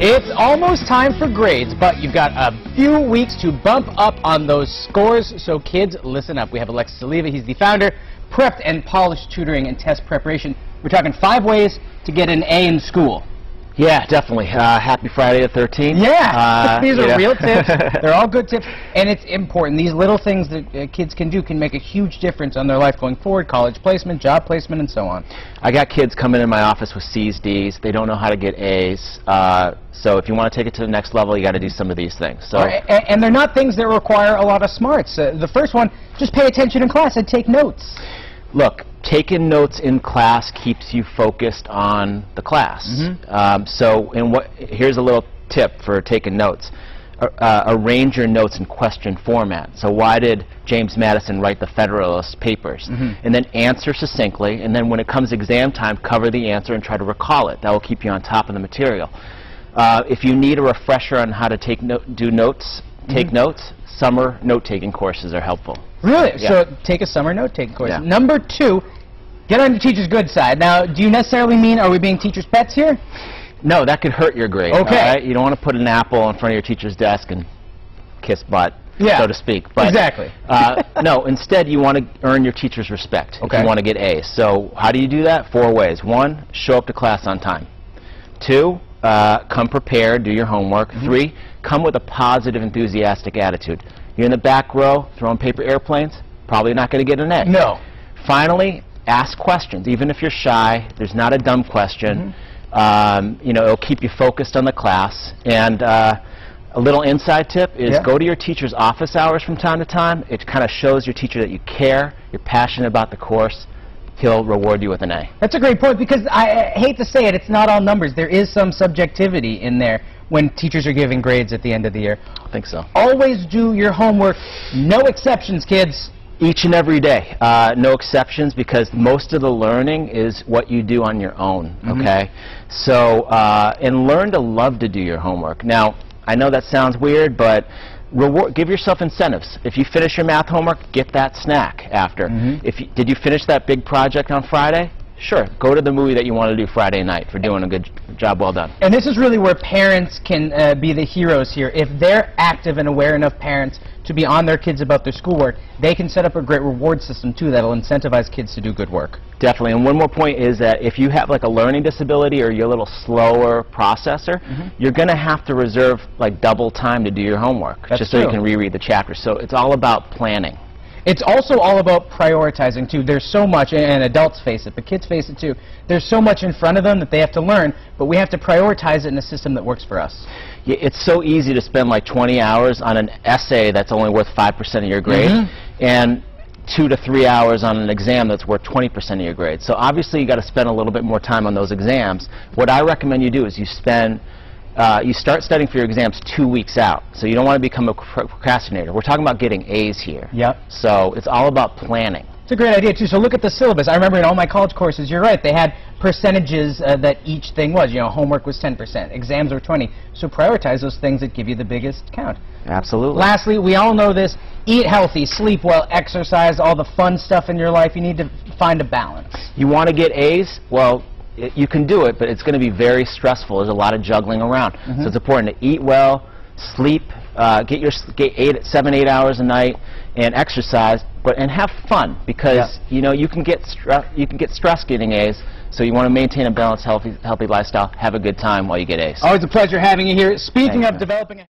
It's almost time for grades, but you've got a few weeks to bump up on those scores, so kids, listen up. We have Alexis Avila. He's the founder, Prepped and Polished Tutoring and Test Preparation. We're talking 5 ways to get an A in school. Yeah, definitely. Happy Friday the 13th. Yeah, these are real tips. They're all good tips, and it's important. These little things that kids can do can make a huge difference on their life going forward, college placement, job placement, and so on. I got kids coming in my office with C's, D's. They don't know how to get A's. So if you want to take it to the next level, you got to do some of these things. So, and they're not things that require a lot of smarts. The first one, just pay attention in class and take notes. Look, taking notes in class keeps you focused on the class. Mm-hmm. Here's a little tip for taking notes. Arrange your notes in question format. So why did James Madison write the Federalist Papers? Mm-hmm. And then answer succinctly, and then when it comes exam time, cover the answer and try to recall it. That will keep you on top of the material. If you need a refresher on how to take notes, summer note-taking courses are helpful. Really? Yeah. So take a summer note-taking course. Yeah. Number 2, get on the teacher's good side. Now, do you necessarily mean are we being teacher's pets here? No, that could hurt your grade. Okay. All right? You don't want to put an apple in front of your teacher's desk and kiss butt, so to speak. But, exactly. No, instead you want to earn your teacher's respect if you want to get A's. So how do you do that? 4 ways. 1, show up to class on time. 2, come prepared, do your homework. Mm-hmm. 3, come with a positive, enthusiastic attitude. You're in the back row throwing paper airplanes, probably not going to get an A. No. Finally, ask questions. Even if you're shy, there's not a dumb question. Mm-hmm. You know, it'll keep you focused on the class. And a little inside tip is go to your teacher's office hours from time to time. It kind of shows your teacher that you care, you're passionate about the course. He'll reward you with an A. That's a great point, because I hate to say it, it's not all numbers. There is some subjectivity in there when teachers are giving grades at the end of the year. I think so. Always do your homework. No exceptions, kids. Each and every day. No exceptions, because most of the learning is what you do on your own, okay? So, and learn to love to do your homework. Now, I know that sounds weird, but give yourself incentives. If you finish your math homework, get that snack after. Mm-hmm. Did you finish that big project on Friday? Sure. Go to the movie that you want to do Friday night for doing a good job well done. And this is really where parents can be the heroes here. If they're active and aware enough parents to be on their kids about their schoolwork, they can set up a great reward system, too, that will incentivize kids to do good work. Definitely. And one more point is that if you have, like, a learning disability or you're a little slower processor, you're going to have to reserve, like, double time to do your homework. That's just so you can reread the chapter. So it's all about planning. It's also all about prioritizing, too. There's so much, and adults face it, but kids face it, too. There's so much in front of them that they have to learn, but we have to prioritize it in a system that works for us. Yeah, it's so easy to spend like 20 hours on an essay that's only worth 5% of your grade, and 2 to 3 hours on an exam that's worth 20% of your grade. So obviously, you've got to spend a little bit more time on those exams. What I recommend you do is you spend... you start studying for your exams 2 weeks out, so you don't want to become a procrastinator. We're talking about getting A's here. Yep. So it's all about planning. It's a great idea, too. So look at the syllabus. I remember in all my college courses, you're right, they had percentages that each thing was. You know, homework was 10%, exams were 20%. So prioritize those things that give you the biggest count. Absolutely. Lastly, we all know this. Eat healthy, sleep well, exercise, all the fun stuff in your life. You need to find a balance. You want to get A's? Well, you can do it, but it's going to be very stressful. There's a lot of juggling around. So it's important to eat well, sleep, get 7, 8 hours a night, and exercise, and have fun, because you know you can get stressed getting A's. So you want to maintain a balanced, healthy lifestyle. Have a good time while you get A's. Always a pleasure having you here. Speaking of developing.